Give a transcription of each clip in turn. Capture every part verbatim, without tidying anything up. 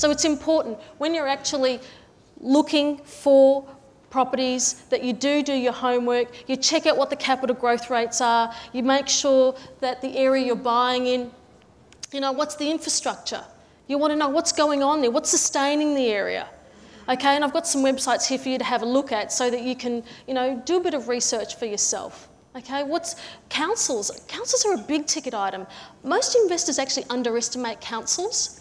So it's important when you're actually looking for properties that you do do your homework, you check out what the capital growth rates are, you make sure that the area you're buying in, you know, what's the infrastructure? You want to know what's going on there, what's sustaining the area. Okay, and I've got some websites here for you to have a look at so that you can, you know, do a bit of research for yourself. Okay, what's councils? Councils are a big ticket item. Most investors actually underestimate councils.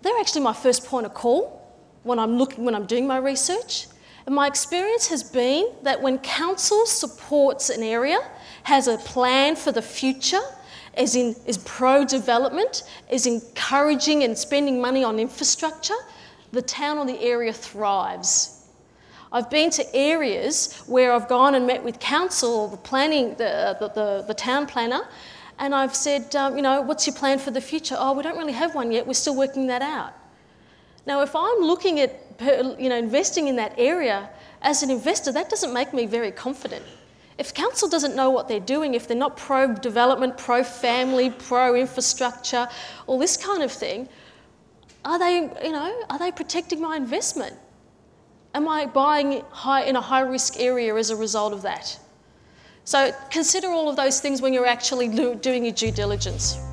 They're actually my first point of call when I'm looking, when I'm doing my research. And my experience has been that when council supports an area, has a plan for the future, as in is pro-development, is encouraging and spending money on infrastructure, the town or the area thrives. I've been to areas where I've gone and met with council, the planning, the, the, the, the town planner, and I've said, um, you know, what's your plan for the future? Oh, we don't really have one yet, we're still working that out. Now, if I'm looking at, you know, investing in that area, as an investor, that doesn't make me very confident. If council doesn't know what they're doing, if they're not pro-development, pro-family, pro-infrastructure, all this kind of thing, are they, you know, are they protecting my investment? Am I buying high, in a high-risk area as a result of that? So consider all of those things when you're actually doing your due diligence.